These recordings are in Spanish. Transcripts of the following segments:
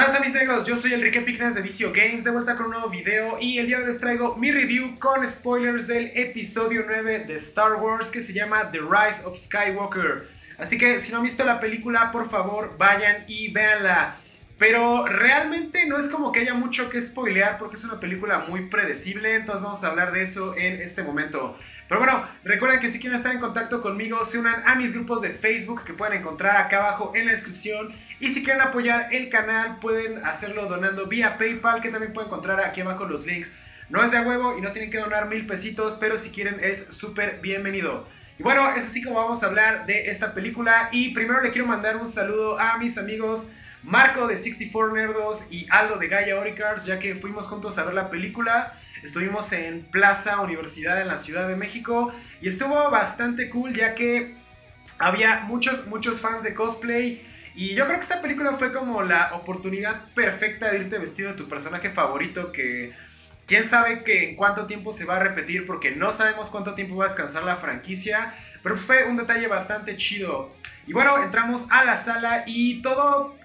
Raza mis negros, yo soy Enrique Epicness de Visio Games, de vuelta con un nuevo video y el día de hoy les traigo mi review con spoilers del episodio 9 de Star Wars que se llama The Rise of Skywalker. Así que si no han visto la película, por favor vayan y véanla. Pero realmente no es como que haya mucho que spoilear porque es una película muy predecible, entonces vamos a hablar de eso en este momento. Pero bueno, recuerden que si quieren estar en contacto conmigo, se unan a mis grupos de Facebook que pueden encontrar acá abajo en la descripción. Y si quieren apoyar el canal, pueden hacerlo donando vía PayPal, que también pueden encontrar aquí abajo los links. No es de a huevo y no tienen que donar 1000 pesitos, pero si quieren es súper bienvenido. Y bueno, es así como vamos a hablar de esta película. Y primero le quiero mandar un saludo a mis amigos Marco de 64 Nerdos y Aldo de Gaia Oricards, ya que fuimos juntos a ver la película. Estuvimos en Plaza Universidad en la Ciudad de México y estuvo bastante cool ya que había muchos fans de cosplay y yo creo que esta película fue como la oportunidad perfecta de irte vestido de tu personaje favorito, que quién sabe que en cuánto tiempo se va a repetir porque no sabemos cuánto tiempo va a descansar la franquicia, pero fue un detalle bastante chido. Y bueno, entramos a la sala y todo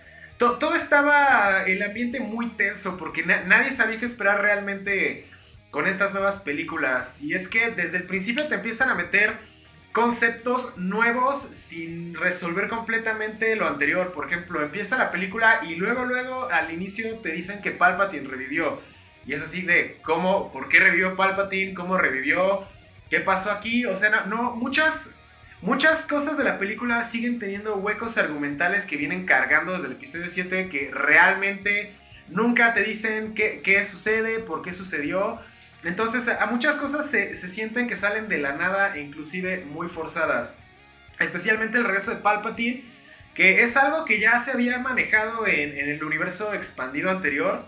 estaba el ambiente muy tenso porque nadie sabía qué esperar realmente con estas nuevas películas. Y es que desde el principio te empiezan a meter conceptos nuevos sin resolver completamente lo anterior. Por ejemplo, empieza la película y luego al inicio te dicen que Palpatine revivió. Y es así de cómo, por qué revivió Palpatine, cómo revivió, qué pasó aquí. O sea, muchas cosas de la película siguen teniendo huecos argumentales que vienen cargando desde el episodio 7 que realmente nunca te dicen qué sucede, por qué sucedió. Entonces a muchas cosas se sienten que salen de la nada e inclusive muy forzadas. Especialmente el regreso de Palpatine, que es algo que ya se había manejado en el universo expandido anterior,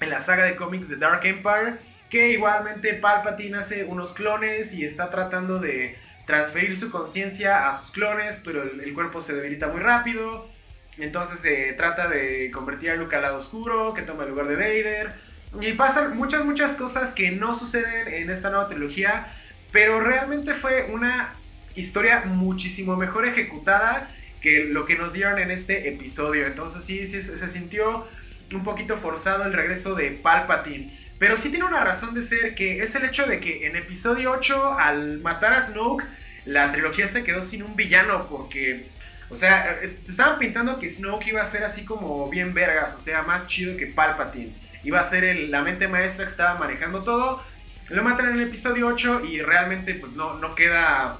en la saga de cómics de Dark Empire, que igualmente Palpatine hace unos clones y está tratando de transferir su conciencia a sus clones, pero el cuerpo se debilita muy rápido. Entonces se trata de convertir a Luke al lado oscuro, que toma el lugar de Vader. Y pasan muchas cosas que no suceden en esta nueva trilogía, pero realmente fue una historia muchísimo mejor ejecutada que lo que nos dieron en este episodio. Entonces sí se sintió un poquito forzado el regreso de Palpatine. Pero sí tiene una razón de ser, que es el hecho de que en episodio 8, al matar a Snoke, la trilogía se quedó sin un villano porque, o sea, estaban pintando que Snoke iba a ser así como bien vergas, o sea, más chido que Palpatine. Iba a ser la mente maestra que estaba manejando todo. Lo matan en el episodio 8 y realmente pues no queda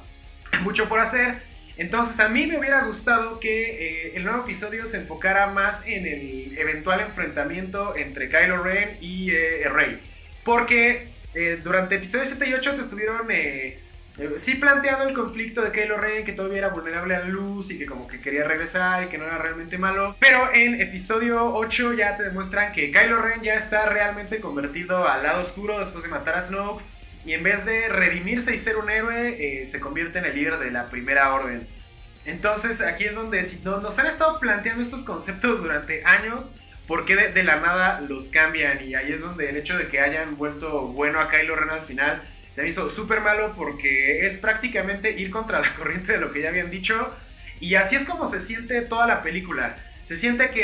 mucho por hacer. Entonces a mí me hubiera gustado que el nuevo episodio se enfocara más en el eventual enfrentamiento entre Kylo Ren y Rey. Porque durante episodios 7 y 8 te estuvieron sí planteando el conflicto de Kylo Ren, que todavía era vulnerable a la luz y que como que quería regresar y que no era realmente malo. Pero en episodio 8 ya te demuestran que Kylo Ren ya está realmente convertido al lado oscuro después de matar a Snoke. Y en vez de redimirse y ser un héroe, se convierte en el líder de la Primera Orden. Entonces aquí es donde nos han estado planteando estos conceptos durante años, porque de la nada los cambian. Y ahí es donde el hecho de que hayan vuelto bueno a Kylo Ren al final se me hizo súper malo, porque es prácticamente ir contra la corriente de lo que ya habían dicho. Y así es como se siente toda la película. Se siente que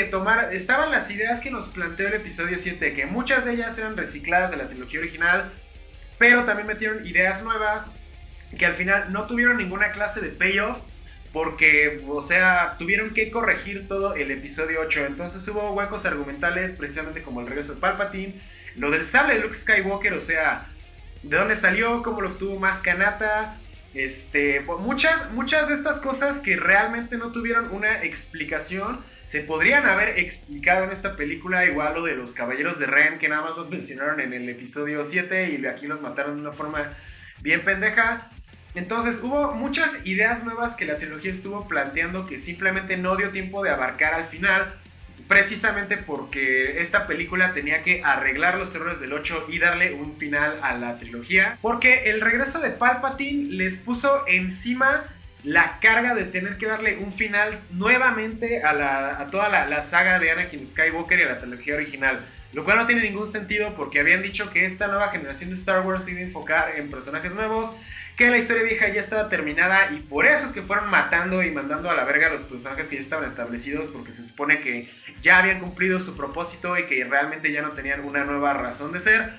estaban las ideas que nos planteó el episodio 7, que muchas de ellas eran recicladas de la trilogía original, pero también metieron ideas nuevas que al final no tuvieron ninguna clase de payoff porque, o sea, tuvieron que corregir todo el episodio 8. Entonces hubo huecos argumentales, precisamente como el regreso de Palpatine, lo del sable de Luke Skywalker, o sea, de dónde salió, cómo lo obtuvo Maz Kanata, muchas de estas cosas que realmente no tuvieron una explicación. Se podrían haber explicado en esta película, igual lo de los Caballeros de Ren, que nada más los mencionaron en el episodio 7 y aquí los mataron de una forma bien pendeja. Entonces hubo muchas ideas nuevas que la trilogía estuvo planteando que simplemente no dio tiempo de abarcar al final, precisamente porque esta película tenía que arreglar los errores del 8 y darle un final a la trilogía, porque el regreso de Palpatine les puso encima la carga de tener que darle un final nuevamente a toda la saga de Anakin Skywalker y a la trilogía original, lo cual no tiene ningún sentido porque habían dicho que esta nueva generación de Star Wars se iba a enfocar en personajes nuevos que la historia vieja ya estaba terminada y por eso es que fueron matando y mandando a la verga a los personajes que ya estaban establecidos, porque se supone que ya habían cumplido su propósito y que realmente ya no tenían una nueva razón de ser.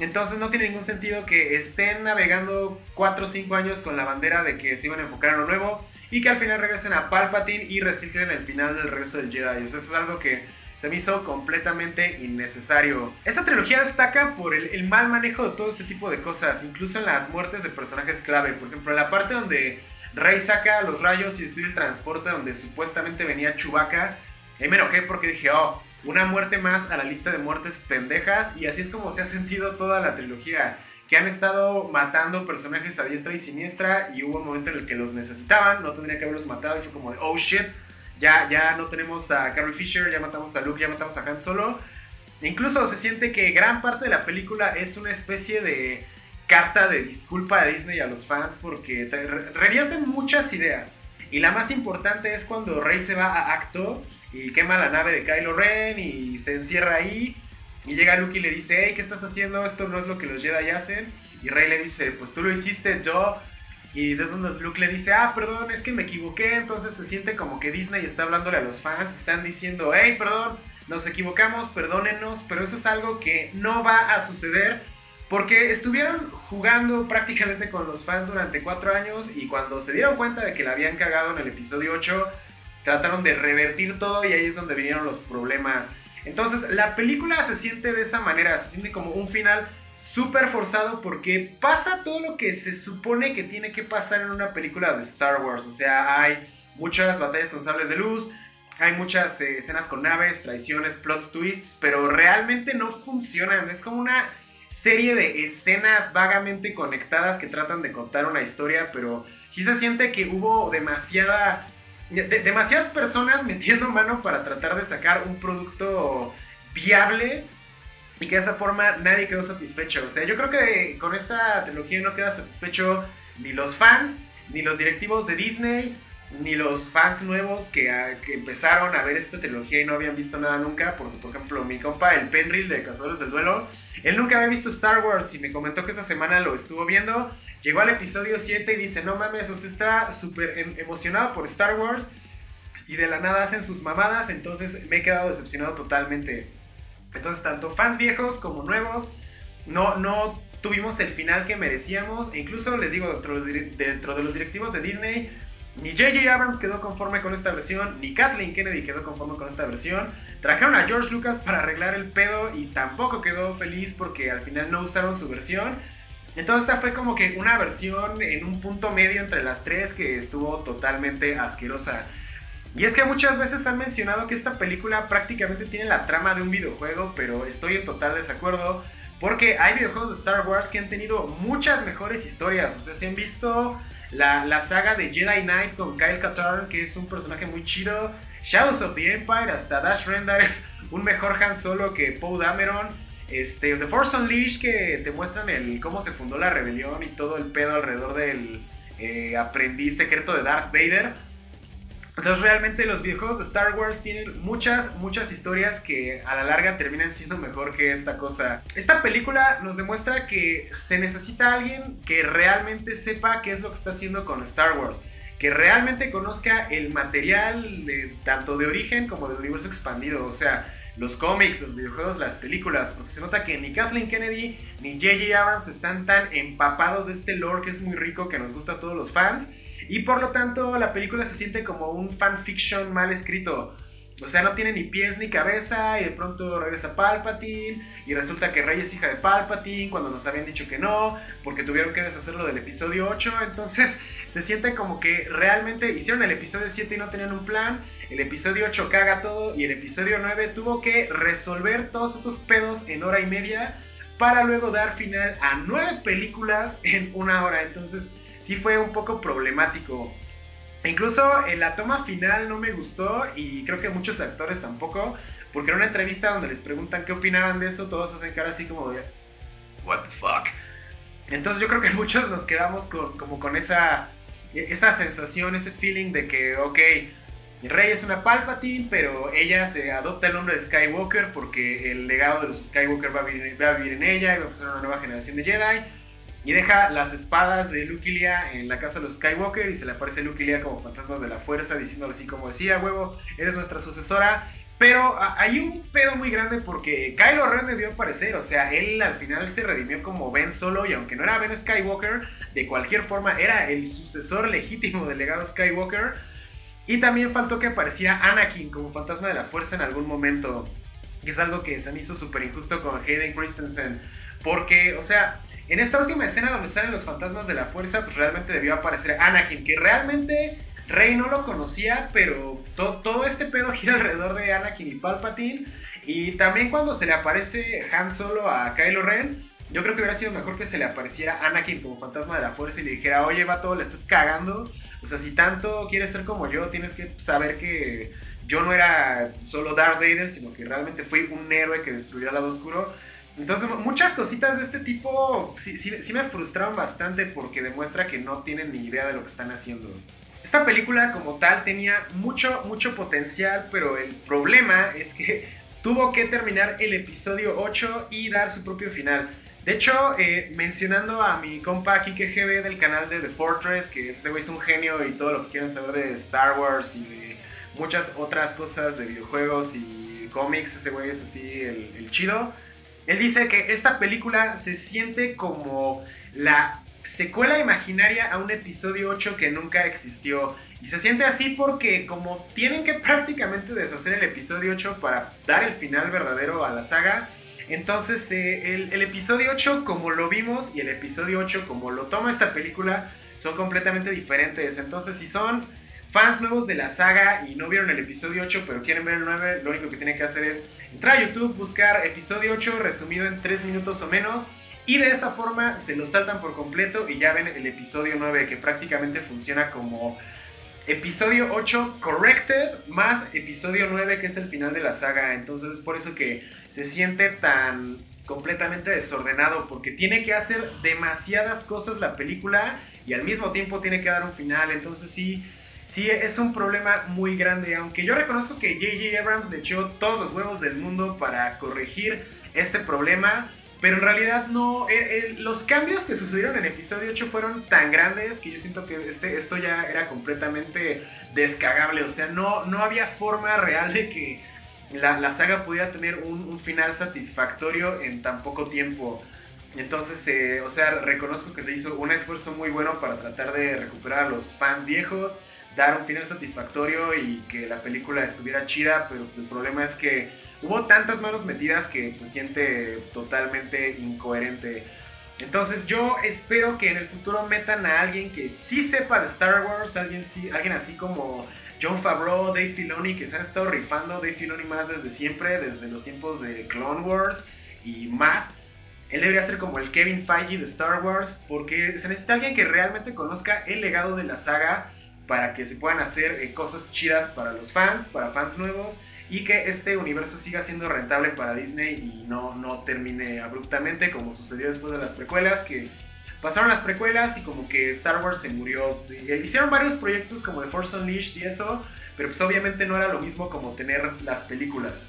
Entonces no tiene ningún sentido que estén navegando 4 o 5 años con la bandera de que se iban a enfocar en lo nuevo y que al final regresen a Palpatine y reciclen el final del resto del Jedi. O sea, eso es algo que se me hizo completamente innecesario. Esta trilogía destaca por el mal manejo de todo este tipo de cosas, incluso en las muertes de personajes clave. Por ejemplo, en la parte donde Rey saca los rayos y destruye el transporte donde supuestamente venía Chewbacca, ahí me enojé porque dije, oh, una muerte más a la lista de muertes pendejas. Y así es como se ha sentido toda la trilogía, que han estado matando personajes a diestra y siniestra, y hubo un momento en el que los necesitaban, no tendría que haberlos matado, y fue como de, oh shit, ya no tenemos a Carrie Fisher, ya matamos a Luke, ya matamos a Han Solo. E incluso se siente que gran parte de la película es una especie de carta de disculpa de Disney a los fans, porque revierten muchas ideas, y la más importante es cuando Rey se va a Acto y quema la nave de Kylo Ren y se encierra ahí, y llega Luke y le dice, hey, ¿qué estás haciendo? Esto no es lo que los Jedi hacen. Y Rey le dice, pues tú lo hiciste, yo. Y desde donde Luke le dice, ah, perdón, es que me equivoqué. Entonces se siente como que Disney está hablándole a los fans, están diciendo, hey, perdón, nos equivocamos, perdónenos. Pero eso es algo que no va a suceder, porque estuvieron jugando prácticamente con los fans durante 4 años, y cuando se dieron cuenta de que la habían cagado en el episodio 8, trataron de revertir todo, y ahí es donde vinieron los problemas. Entonces la película se siente de esa manera, se siente como un final súper forzado, porque pasa todo lo que se supone que tiene que pasar en una película de Star Wars. O sea, hay muchas batallas con sables de luz, hay muchas escenas con naves, traiciones, plot twists, pero realmente no funcionan. Es como una serie de escenas vagamente conectadas que tratan de contar una historia, pero sí se siente que hubo demasiadas personas metiendo mano para tratar de sacar un producto viable, y que de esa forma nadie quedó satisfecho. O sea, yo creo que con esta trilogía no queda satisfecho ni los fans, ni los directivos de Disney, ni los fans nuevos que empezaron a ver esta trilogía y no habían visto nada nunca. Porque, por ejemplo, mi compa, el Penril de Cazadores del Duelo, él nunca había visto Star Wars y me comentó que esta semana lo estuvo viendo. Llegó al episodio 7 y dice, no mames, o sea, está súper emocionado por Star Wars y de la nada hacen sus mamadas. Entonces me he quedado decepcionado totalmente. Entonces, tanto fans viejos como nuevos no tuvimos el final que merecíamos. E incluso, les digo, dentro de los directivos de Disney, ni J.J. Abrams quedó conforme con esta versión, ni Kathleen Kennedy quedó conforme con esta versión. Trajeron a George Lucas para arreglar el pedo y tampoco quedó feliz porque al final no usaron su versión. Entonces esta fue como que una versión en un punto medio entre las tres que estuvo totalmente asquerosa. Y es que muchas veces han mencionado que esta película prácticamente tiene la trama de un videojuego, pero estoy en total desacuerdo, porque hay videojuegos de Star Wars que han tenido muchas mejores historias. O sea, si han visto la saga de Jedi Knight con Kyle Katarn, que es un personaje muy chido, Shadows of the Empire, hasta Dash Rendar es un mejor Han Solo que Poe Dameron, The Force Unleashed, que te muestran cómo se fundó la rebelión y todo el pedo alrededor del aprendiz secreto de Darth Vader. Entonces realmente los videojuegos de Star Wars tienen muchas historias que a la larga terminan siendo mejor que esta cosa. Esta película nos demuestra que se necesita alguien que realmente sepa qué es lo que está haciendo con Star Wars, que realmente conozca el material tanto de origen como del universo expandido, o sea, los cómics, los videojuegos, las películas, porque se nota que ni Kathleen Kennedy ni J.J. Abrams están tan empapados de este lore que es muy rico, que nos gusta a todos los fans. Y por lo tanto la película se siente como un fanfiction mal escrito. O sea, no tiene ni pies ni cabeza, y de pronto regresa Palpatine y resulta que Rey es hija de Palpatine cuando nos habían dicho que no, porque tuvieron que deshacerlo del episodio 8. Entonces se siente como que realmente hicieron el episodio 7 y no tenían un plan, el episodio 8 caga todo, y el episodio 9 tuvo que resolver todos esos pedos en 1 hora y media para luego dar final a 9 películas en 1 hora. Entonces sí fue un poco problemático. Incluso en la toma final no me gustó, y creo que muchos actores tampoco, porque en una entrevista donde les preguntan qué opinaban de eso, todos hacen cara así como de what the fuck. Entonces yo creo que muchos nos quedamos como con esa sensación, ese feeling de que ok, Rey es una Palpatine, pero ella se adopta el nombre de Skywalker porque el legado de los Skywalker va a vivir en ella, y va a pasar una nueva generación de Jedi. y deja las espadas de Luke y Leia en la casa de los Skywalker, y se le aparece Luke y Leia como fantasmas de la fuerza, diciéndole así como decía, huevo, eres nuestra sucesora. Pero hay un pedo muy grande porque Kylo Ren debió aparecer, o sea, él al final se redimió como Ben Solo, y aunque no era Ben Skywalker, de cualquier forma era el sucesor legítimo del legado Skywalker. Y también faltó que apareciera Anakin como fantasma de la fuerza en algún momento, que es algo que se me hizo súper injusto con Hayden Christensen, porque, o sea, en esta última escena donde salen los fantasmas de la fuerza, pues realmente debió aparecer Anakin, que realmente Rey no lo conocía, pero todo este pedo gira alrededor de Anakin y Palpatine. Y también cuando se le aparece Han Solo a Kylo Ren, yo creo que hubiera sido mejor que se le apareciera Anakin como fantasma de la fuerza y le dijera, oye, vato, le estás cagando, o sea, si tanto quieres ser como yo, tienes que saber que yo no era solo Darth Vader, sino que realmente fui un héroe que destruyó al lado oscuro. Entonces, muchas cositas de este tipo sí me frustraron bastante, porque demuestra que no tienen ni idea de lo que están haciendo. Esta película como tal tenía mucho potencial, pero el problema es que tuvo que terminar el episodio 8 y dar su propio final. De hecho, mencionando a mi compa Kike GB del canal de The Fortress, que ese güey es un genio y todo lo que quieran saber de Star Wars y de muchas otras cosas de videojuegos y cómics, ese güey es así el chido. Él dice que esta película se siente como la secuela imaginaria a un episodio 8 que nunca existió, y se siente así porque como tienen que prácticamente deshacer el episodio 8 para dar el final verdadero a la saga, entonces el episodio 8 como lo vimos y el episodio 8 como lo toma esta película son completamente diferentes. Entonces, si son fans nuevos de la saga y no vieron el episodio 8 pero quieren ver el 9, lo único que tienen que hacer es entrar a YouTube, buscar episodio 8 resumido en 3 minutos o menos, y de esa forma se lo saltan por completo y ya ven el episodio 9, que prácticamente funciona como episodio 8 corrected más episodio 9, que es el final de la saga. Entonces es por eso que se siente tan completamente desordenado, porque tiene que hacer demasiadas cosas la película y al mismo tiempo tiene que dar un final. Entonces sí es un problema muy grande, aunque yo reconozco que J.J. Abrams le echó todos los huevos del mundo para corregir este problema. Pero en realidad no, los cambios que sucedieron en episodio 8 fueron tan grandes que yo siento que esto ya era completamente descagable. O sea, no había forma real de que la saga pudiera tener un final satisfactorio en tan poco tiempo. Entonces, o sea, reconozco que se hizo un esfuerzo muy bueno para tratar de recuperar a los fans viejos, dar un final satisfactorio y que la película estuviera chida, pero pues el problema es que hubo tantas manos metidas que se siente totalmente incoherente. Entonces yo espero que en el futuro metan a alguien que sí sepa de Star Wars, alguien así como Jon Favreau, Dave Filoni, que se han estado rifando. Dave Filoni más desde siempre, desde los tiempos de Clone Wars y más. Él debería ser como el Kevin Feige de Star Wars, porque se necesita alguien que realmente conozca el legado de la saga para que se puedan hacer cosas chidas para los fans, para fans nuevos, y que este universo siga siendo rentable para Disney y no termine abruptamente como sucedió después de las precuelas, que pasaron las precuelas y como que Star Wars se murió. Hicieron varios proyectos como The Force Unleashed y eso, pero pues obviamente no era lo mismo como tener las películas.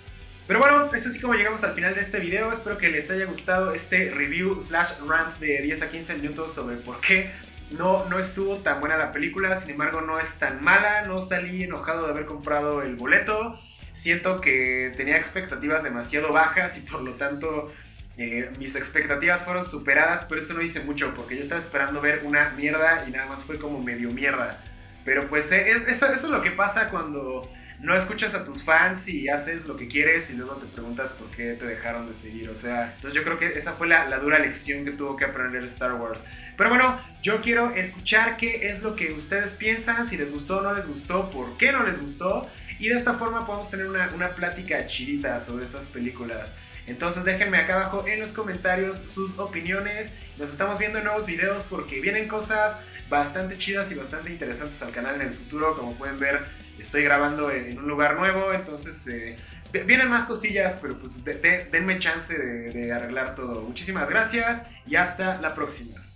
Pero bueno, es así como llegamos al final de este video. Espero que les haya gustado este review / rant de 10 a 15 minutos sobre por qué no estuvo tan buena la película. Sin embargo, no es tan mala, no salí enojado de haber comprado el boleto. Siento que tenía expectativas demasiado bajas y por lo tanto mis expectativas fueron superadas, pero eso no dice mucho porque yo estaba esperando ver una mierda y nada más fue como medio mierda. Pero pues eso es lo que pasa cuando no escuchas a tus fans y haces lo que quieres y luego te preguntas por qué te dejaron de seguir. O sea, entonces yo creo que esa fue la dura lección que tuvo que aprender Star Wars. Pero bueno, yo quiero escuchar qué es lo que ustedes piensan, si les gustó o no les gustó, por qué no les gustó. Y de esta forma podemos tener una plática chidita sobre estas películas. Entonces déjenme acá abajo en los comentarios sus opiniones. Nos estamos viendo en nuevos videos porque vienen cosas bastante chidas y bastante interesantes al canal en el futuro. Como pueden ver, estoy grabando en un lugar nuevo. Entonces vienen más cosillas, pero pues denme chance de arreglar todo. Muchísimas gracias y hasta la próxima.